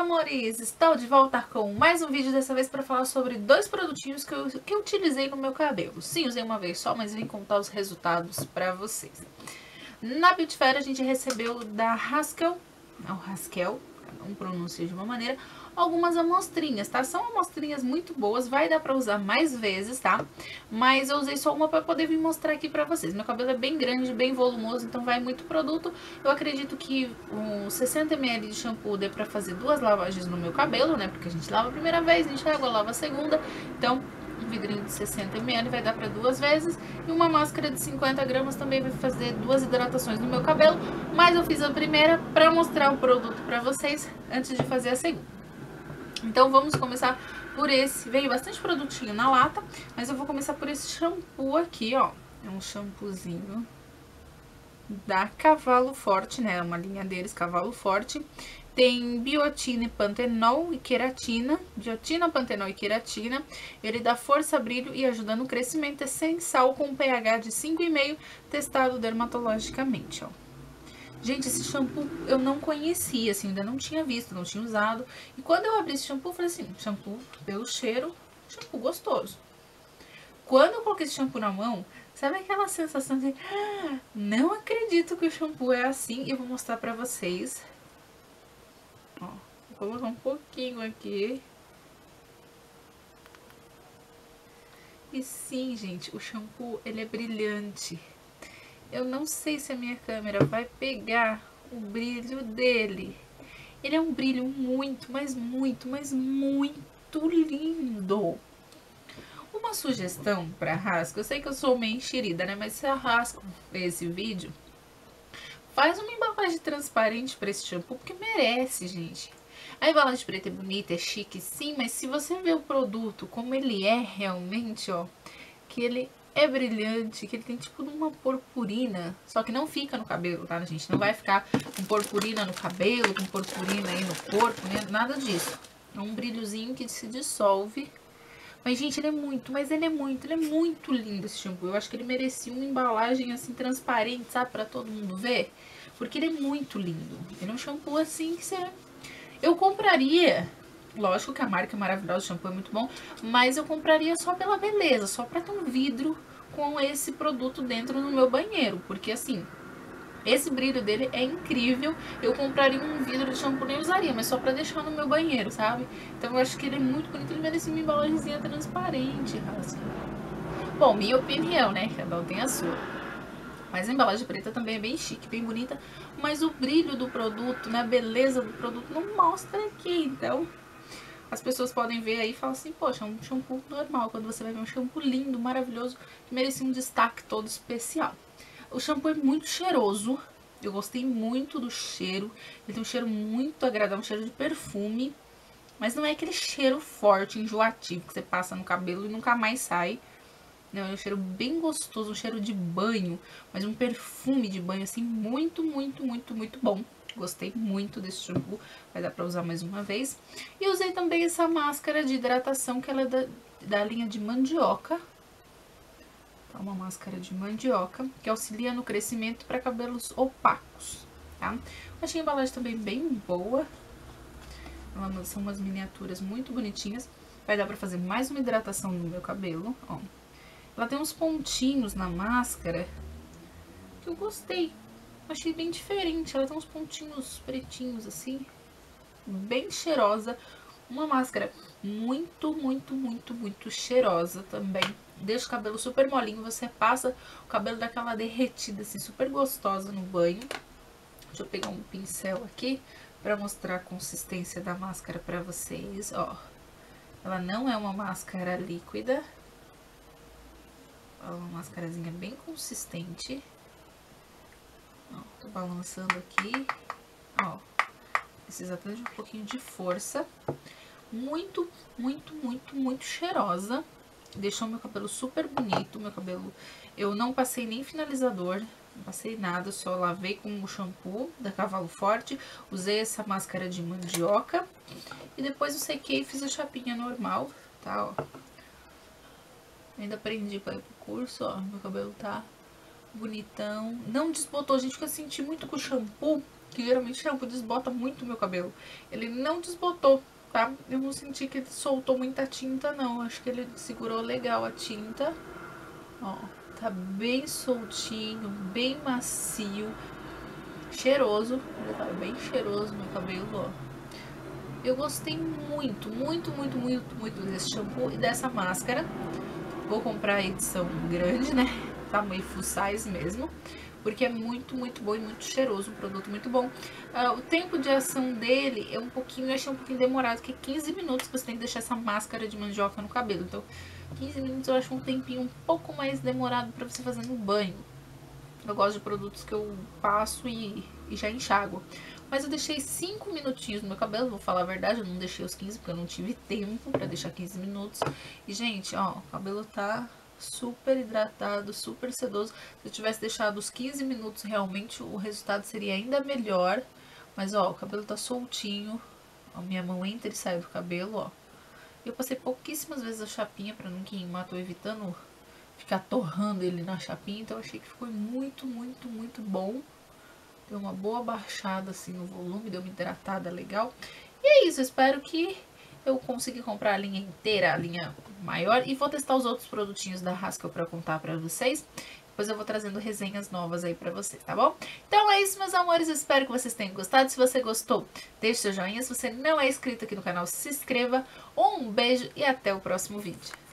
amores, estou de volta com mais um vídeo, dessa vez para falar sobre dois produtinhos que eu utilizei no meu cabelo. Sim, usei uma vez só, mas vim contar os resultados para vocês. Na Beauty Fair a gente recebeu da Haskell, cada um pronuncia de uma maneira, algumas amostrinhas, tá? São amostrinhas muito boas, vai dar pra usar mais vezes, tá? Mas eu usei só uma pra poder vir mostrar aqui pra vocês. Meu cabelo é bem grande, bem volumoso, então vai muito produto. Eu acredito que um 60 ml de shampoo dê pra fazer duas lavagens no meu cabelo, né? Porque a gente lava a primeira vez, enxágua, lava a segunda. Então, um vidrinho de 60 ml vai dar pra duas vezes. E uma máscara de 50 gramas também vai fazer duas hidratações no meu cabelo. Mas eu fiz a primeira pra mostrar o produto pra vocês antes de fazer a segunda. Então vamos começar por esse, veio bastante produtinho na lata, mas eu vou começar por esse shampoo aqui, ó. É um shampoozinho da Cavalo Forte, né, uma linha deles, Cavalo Forte. Tem biotina, pantenol e queratina, biotina, pantenol e queratina. Ele dá força, brilho e ajuda no crescimento, é sem sal, com pH de 5,5, testado dermatologicamente, ó. Gente, esse shampoo eu não conhecia, assim, ainda não tinha visto, não tinha usado. E quando eu abri esse shampoo, eu falei assim, shampoo pelo cheiro, shampoo gostoso. Quando eu coloquei esse shampoo na mão, sabe aquela sensação de, ah, não acredito que o shampoo é assim. E eu vou mostrar pra vocês. Ó, vou colocar um pouquinho aqui. E sim, gente, o shampoo, ele é brilhante. Eu não sei se a minha câmera vai pegar o brilho dele. Ele é um brilho muito, mas muito, mas muito lindo. Uma sugestão pra Haskell, eu sei que eu sou meio enxerida, né? Mas se a Haskell ver esse vídeo, faz uma embalagem transparente pra esse shampoo, porque merece, gente. A embalagem preta é bonita, é chique, sim, mas se você ver o produto como ele é realmente, ó, que ele é brilhante, que ele tem tipo uma purpurina, só que não fica no cabelo, tá, gente? Não vai ficar com purpurina no cabelo, com purpurina aí no corpo, né? Nada disso. É um brilhozinho que se dissolve. Mas, gente, ele é muito, ele é muito lindo esse shampoo. Eu acho que ele merecia uma embalagem assim transparente, sabe? Pra todo mundo ver. Porque ele é muito lindo. Ele é um shampoo assim que você... Eu compraria... Lógico que a marca é maravilhosa, o shampoo é muito bom, mas eu compraria só pela beleza, só pra ter um vidro com esse produto dentro no meu banheiro, porque assim, esse brilho dele é incrível, eu compraria um vidro de shampoo, nem usaria, mas só pra deixar no meu banheiro, sabe? Então eu acho que ele é muito bonito, ele merece uma embalagenzinha transparente, assim. Bom, minha opinião, né? Cada um tem a sua. Mas a embalagem preta também é bem chique, bem bonita, mas o brilho do produto, né, a beleza do produto não mostra aqui, então... As pessoas podem ver aí e falar assim, poxa, é um shampoo normal, quando você vai ver um shampoo lindo, maravilhoso, que merecia um destaque todo especial. O shampoo é muito cheiroso, eu gostei muito do cheiro, ele tem um cheiro muito agradável, um cheiro de perfume, mas não é aquele cheiro forte, enjoativo, que você passa no cabelo e nunca mais sai. Não, é um cheiro bem gostoso, um cheiro de banho, mas um perfume de banho, assim, muito bom. Gostei muito desse shampoo, vai dar pra usar mais uma vez. E usei também essa máscara de hidratação, que ela é da linha de mandioca. Tá, uma máscara de mandioca, que auxilia no crescimento pra cabelos opacos, tá? Achei a embalagem também bem boa. Elas são umas miniaturas muito bonitinhas. Vai dar pra fazer mais uma hidratação no meu cabelo, ó. Ela tem uns pontinhos na máscara que eu gostei. Achei bem diferente, ela tem uns pontinhos pretinhos assim, bem cheirosa. Uma máscara muito cheirosa também. Deixa o cabelo super molinho, você passa o cabelo daquela derretida assim, super gostosa no banho. Deixa eu pegar um pincel aqui pra mostrar a consistência da máscara pra vocês, ó. Ela não é uma máscara líquida. Ela é uma mascarazinha bem consistente. Ó, tô balançando aqui, ó, precisa até de um pouquinho de força, muito cheirosa, deixou meu cabelo super bonito, meu cabelo, eu não passei nem finalizador, não passei nada, só lavei com o shampoo da Cavalo Forte, usei essa máscara de mandioca e depois eu sequei e fiz a chapinha normal, tá, ó, ainda prendi pra ir pro curso, ó, meu cabelo tá... bonitão, não desbotou, gente, porque eu senti muito que o shampoo que geralmente o shampoo desbota muito o meu cabelo. Ele não desbotou, tá? Eu não senti que ele soltou muita tinta, não. Acho que ele segurou legal a tinta. Ó, tá bem soltinho, bem macio, cheiroso. Ele tá bem cheiroso meu cabelo, ó. Eu gostei muito, muito, muito, muito, muito desse shampoo e dessa máscara. Vou comprar a edição grande, né? Tamanho full size mesmo. Porque é muito, muito bom e muito cheiroso. Um produto muito bom. O tempo de ação dele é um pouquinho, eu achei um pouquinho demorado. Que é 15 minutos que você tem que deixar essa máscara de mandioca no cabelo. Então, 15 minutos eu acho um tempinho um pouco mais demorado pra você fazer no banho. Eu gosto de produtos que eu passo e já enxago. Mas eu deixei 5 minutinhos no meu cabelo, vou falar a verdade, eu não deixei os 15, porque eu não tive tempo pra deixar 15 minutos. E, gente, ó, o cabelo tá super hidratado, super sedoso. Se eu tivesse deixado os 15 minutos, realmente, o resultado seria ainda melhor. Mas, ó, o cabelo tá soltinho, a minha mão entra e sai do cabelo, ó. Eu passei pouquíssimas vezes a chapinha pra não queimar, tô evitando ficar torrando ele na chapinha, então eu achei que ficou muito, muito, muito bom. Deu uma boa baixada, assim, no volume, deu uma hidratada legal. E é isso, eu espero que eu consiga comprar a linha inteira, a linha maior. E vou testar os outros produtinhos da Haskell pra contar pra vocês. Depois eu vou trazendo resenhas novas aí pra vocês, tá bom? Então é isso, meus amores, eu espero que vocês tenham gostado. Se você gostou, deixe seu joinha. Se você não é inscrito aqui no canal, se inscreva. Um beijo e até o próximo vídeo.